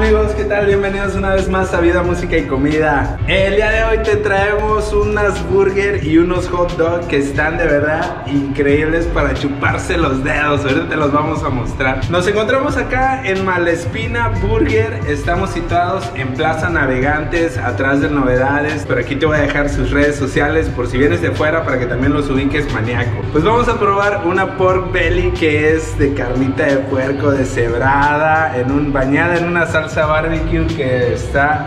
amigos, ¿qué tal? Bienvenidos una vez más a Vida Música y Comida. El día de hoy te traemos unas burger y unos hot dog que están de verdad increíbles para chuparse los dedos. Ahorita te los vamos a mostrar. Nos encontramos acá en Malespina Burger. Estamos situados en Plaza Navegantes, atrás de Novedades. Por aquí te voy a dejar sus redes sociales por si vienes de fuera, para que también los ubiques, maníaco. Pues vamos a probar una pork belly, que es de carnita de puerco deshebrada, bañada en una salsa barbecue que está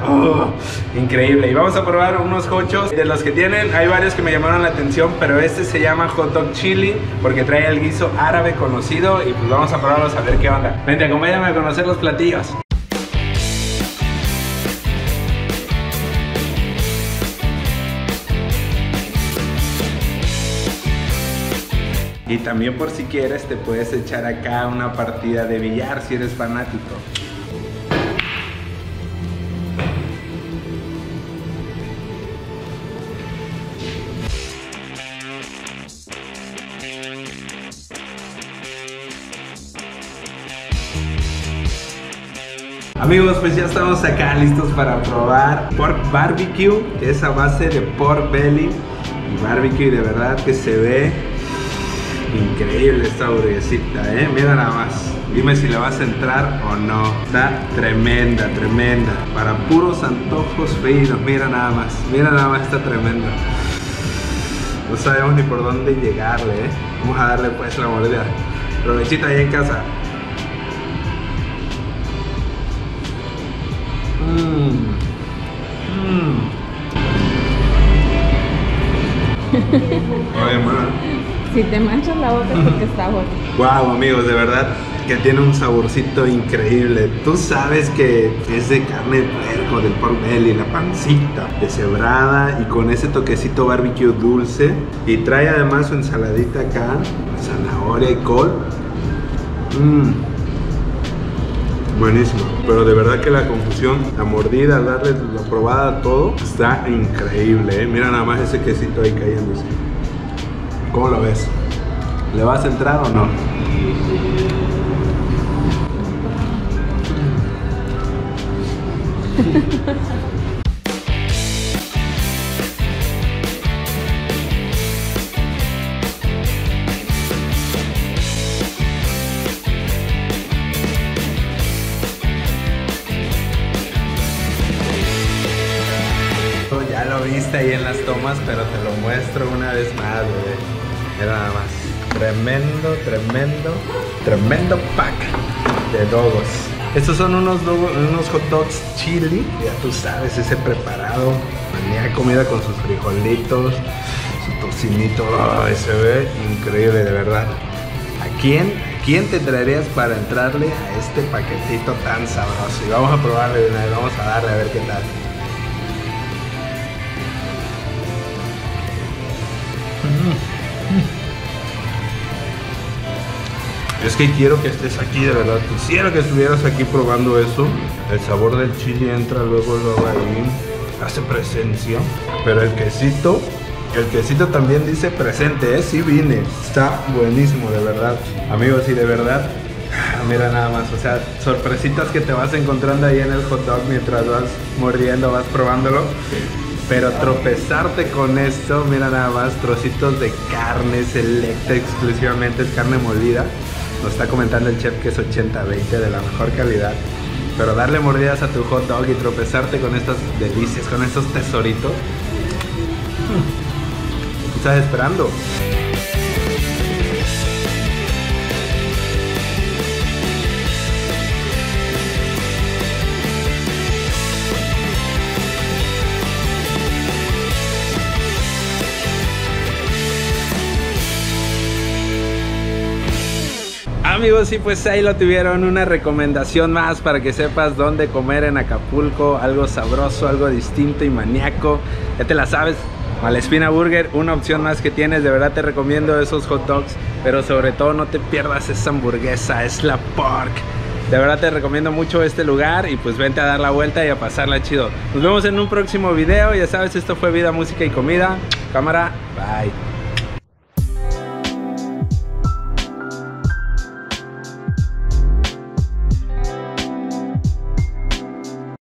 increíble. Y vamos a probar unos hochos. De los que tienen, hay varios que me llamaron la atención, pero este se llama hot dog chili porque trae el guiso árabe conocido. Y pues vamos a probarlos a ver qué onda. Vente, acompáñame a conocer los platillos. Y también, por si quieres, te puedes echar acá una partida de billar si eres fanático. Amigos, pues ya estamos acá listos para probar pork barbecue, que es a base de pork belly y barbecue. De verdad que se ve increíble esta burguesita, mira nada más. Dime si le vas a entrar o no. Está tremenda, tremenda. Para puros antojos fríos, mira nada más. Mira nada más, está tremenda. No sabemos ni por dónde llegarle, Vamos a darle pues la mordida. Provechita ahí en casa. Oye, man. Si te manchas la boca es porque está bueno. Wow, amigos, de verdad que tiene un saborcito increíble. Tú sabes que es de carne de puerco, del pork belly, la pancita deshebrada y con ese toquecito barbecue dulce. Y trae además su ensaladita acá, zanahoria y col. Buenísimo, pero de verdad que la confusión, la mordida, darle la probada, todo está increíble, Mira nada más ese quesito ahí cayéndose. ¿Cómo lo ves? ¿Le vas a entrar o no? Ya lo viste ahí en las tomas, pero te lo muestro una vez más, bebé. Era nada más, tremendo, tremendo, tremendo pack de dogos. Estos son unos hot dogs chili, ya tú sabes, ese preparado, manía comida con sus frijolitos, su tocinito, se ve increíble, de verdad. ¿A quién te traerías para entrarle a este paquetito tan sabroso? Y vamos a probarle de una vez, vamos a darle a ver qué tal. Es que quiero que estés aquí, de verdad. Quisiera que estuvieras aquí probando eso. El sabor del chile entra luego ahí, hace presencia. Pero el quesito también dice presente, sí vine. Está buenísimo, de verdad. Amigos, y de verdad, mira nada más, o sea, sorpresitas que te vas encontrando ahí en el hot dog mientras vas mordiendo, vas probándolo. Pero tropezarte con esto, mira nada más, trocitos de carne selecta exclusivamente, es carne molida. Nos está comentando el chef que es 80-20, de la mejor calidad. Pero darle mordidas a tu hot dog y tropezarte con estas delicias, con estos tesoritos. ¿Qué estás esperando? Amigos, y pues ahí lo tuvieron, una recomendación más para que sepas dónde comer en Acapulco, algo sabroso, algo distinto y maníaco. Ya te la sabes, Malespina Burger, una opción más que tienes. De verdad te recomiendo esos hot dogs, pero sobre todo no te pierdas esa hamburguesa, es la pork. De verdad te recomiendo mucho este lugar y pues vente a dar la vuelta y a pasarla chido. Nos vemos en un próximo video, ya sabes, esto fue Vida, Música y Comida. Cámara, bye.